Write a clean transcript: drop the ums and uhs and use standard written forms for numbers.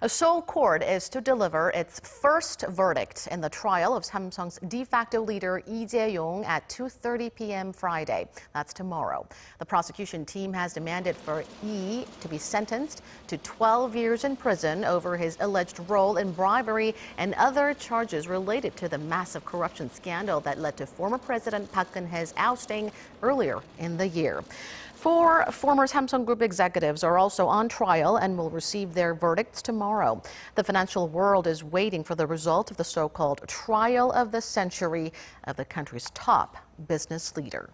A Seoul court is to deliver its first verdict in the trial of Samsung's de facto leader Lee Jae-yong at 2:30 p.m. Friday. That's tomorrow. The prosecution team has demanded for Lee to be sentenced to 12 years in prison over his alleged role in bribery and other charges related to the massive corruption scandal that led to former President Park Geun-hye's ousting earlier in the year. Four former Samsung Group executives are also on trial and will receive their verdicts tomorrow. The financial world is waiting for the result of the so-called trial of the century of the country's top business leader.